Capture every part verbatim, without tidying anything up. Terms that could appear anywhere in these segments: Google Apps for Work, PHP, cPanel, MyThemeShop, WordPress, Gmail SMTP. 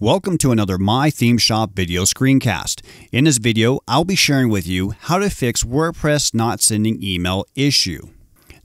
Welcome to another MyThemeShop video screencast. In this video, I'll be sharing with you how to fix WordPress not sending email issue.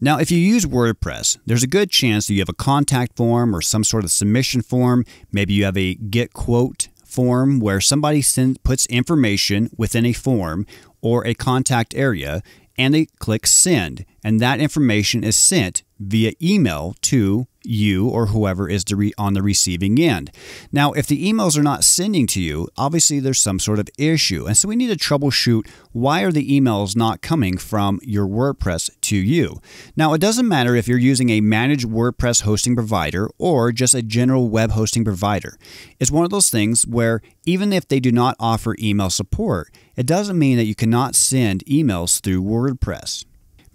Now, if you use WordPress, there's a good chance that you have a contact form or some sort of submission form. Maybe you have a get quote form where somebody sends, puts information within a form or a contact area and they click send. And that information is sent via email to you or whoever is the re on the receiving end. Now, if the emails are not sending to you, obviously there's some sort of issue. And so we need to troubleshoot why are the emails not coming from your WordPress to you. Now, it doesn't matter if you're using a managed WordPress hosting provider or just a general web hosting provider. It's one of those things where even if they do not offer email support, it doesn't mean that you cannot send emails through WordPress.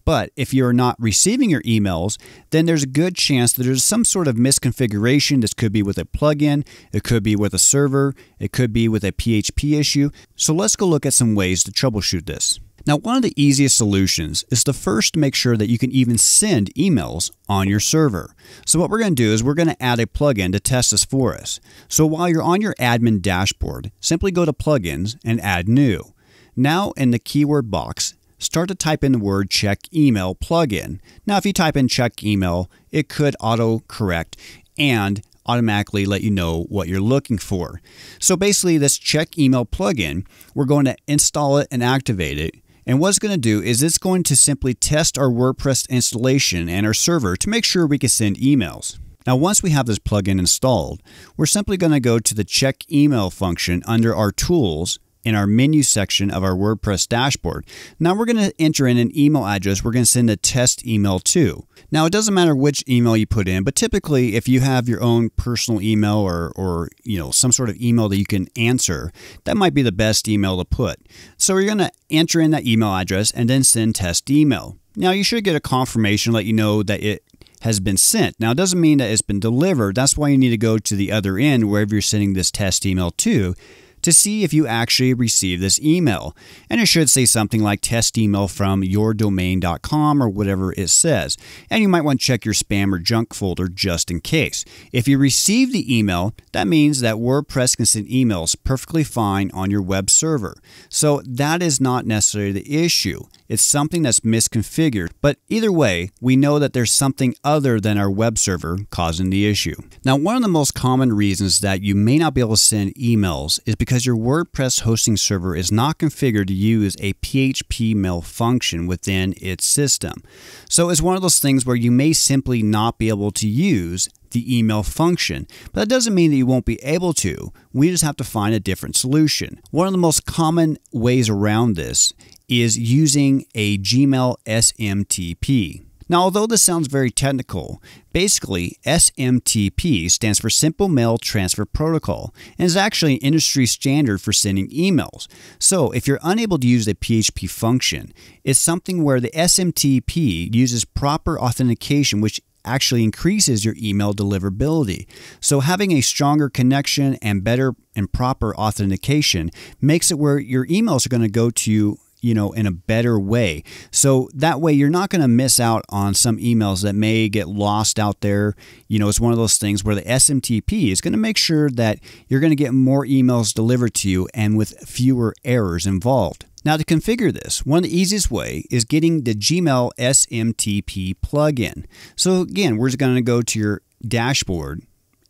But if you're not receiving your emails, then there's a good chance that there's some sort of misconfiguration. This could be with a plugin, it could be with a server, it could be with a P H P issue. So let's go look at some ways to troubleshoot this. Now, one of the easiest solutions is to first make sure that you can even send emails on your server. So what we're going to do is we're going to add a plugin to test this for us. So while you're on your admin dashboard, simply go to plugins and add new. Now in the keyword box, start to type in the word check email plugin. Now, if you type in check email, it could auto correct and automatically let you know what you're looking for. So basically this check email plugin, we're going to install it and activate it. And what it's going to do is it's going to simply test our WordPress installation and our server to make sure we can send emails. Now, once we have this plugin installed, we're simply going to go to the check email function under our tools in our menu section of our WordPress dashboard. Now we're going to enter in an email address we're going to send a test email to. Now it doesn't matter which email you put in, but typically if you have your own personal email or, or you know, some sort of email that you can answer, that might be the best email to put. So you're going to enter in that email address and then send test email. Now you should get a confirmation, let you know that it has been sent. Now, it doesn't mean that it's been delivered. That's why you need to go to the other end, wherever you're sending this test email to, to see if you actually receive this email. And it should say something like test email from your domain dot com or whatever it says. And you might want to check your spam or junk folder just in case. If you receive the email, that means that WordPress can send emails perfectly fine on your web server. So that is not necessarily the issue. It's something that's misconfigured. But either way, we know that there's something other than our web server causing the issue. Now, one of the most common reasons that you may not be able to send emails is because Because your WordPress hosting server is not configured to use a P H P mail function within its system. So it's one of those things where you may simply not be able to use the email function, but that doesn't mean that you won't be able to. We just have to find a different solution. One of the most common ways around this is using a Gmail S M T P. Now, although this sounds very technical, basically S M T P stands for Simple Mail Transfer Protocol and is actually an industry standard for sending emails. So if you're unable to use the P H P function, it's something where the S M T P uses proper authentication, which actually increases your email deliverability. So having a stronger connection and better and proper authentication makes it where your emails are going to go to you you know, in a better way. So that way you're not going to miss out on some emails that may get lost out there. You know, it's one of those things where the S M T P is going to make sure that you're going to get more emails delivered to you and with fewer errors involved. Now, to configure this, one of the easiest way is getting the Gmail S M T P plugin. So again, we're just going to go to your dashboard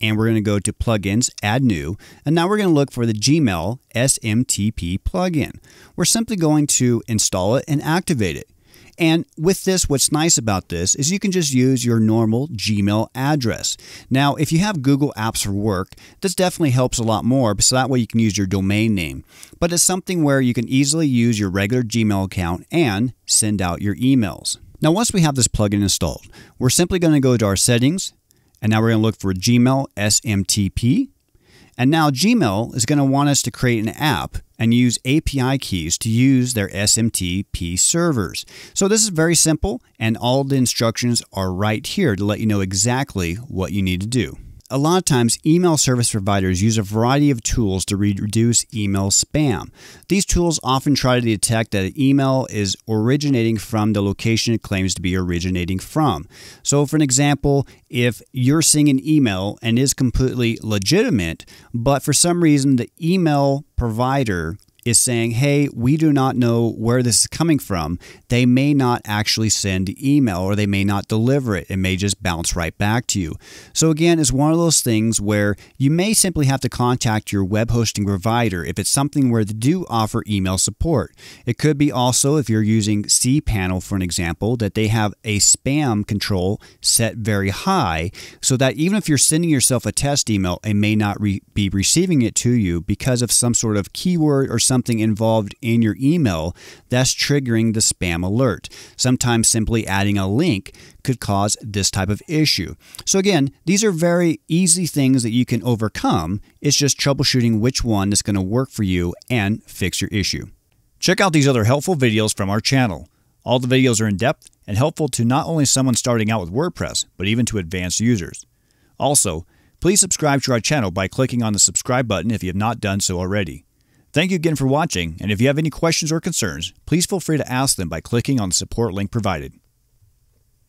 and we're going to go to plugins, add new, and now we're going to look for the Gmail S M T P plugin. We're simply going to install it and activate it. And with this, what's nice about this is you can just use your normal Gmail address. Now, if you have Google Apps for Work, this definitely helps a lot more, so that way you can use your domain name. But it's something where you can easily use your regular Gmail account and send out your emails. Now, once we have this plugin installed, we're simply going to go to our settings, and now we're going to look for Gmail S M T P. And now Gmail is going to want us to create an app and use A P I keys to use their S M T P servers. So this is very simple, and all the instructions are right here to let you know exactly what you need to do. a lot of times email service providers use a variety of tools to reduce email spam. These tools often try to detect that an email is originating from the location it claims to be originating from. So for an example, if you're seeing an email and is completely legitimate, but for some reason the email provider is saying, hey, we do not know where this is coming from, they may not actually send the email, or they may not deliver it. It may just bounce right back to you. So again, it's one of those things where you may simply have to contact your web hosting provider if it's something where they do offer email support. It could be also, if you're using cPanel for an example, that they have a spam control set very high so that even if you're sending yourself a test email, it may not re- be receiving it to you because of some sort of keyword or something something involved in your email that's triggering the spam alert. Sometimes simply adding a link could cause this type of issue. So again, these are very easy things that you can overcome. It's just troubleshooting which one is going to work for you and fix your issue. Check out these other helpful videos from our channel. All the videos are in depth and helpful to not only someone starting out with WordPress, but even to advanced users. Also, please subscribe to our channel by clicking on the subscribe button if you have not done so already. Thank you again for watching, and if you have any questions or concerns, please feel free to ask them by clicking on the support link provided.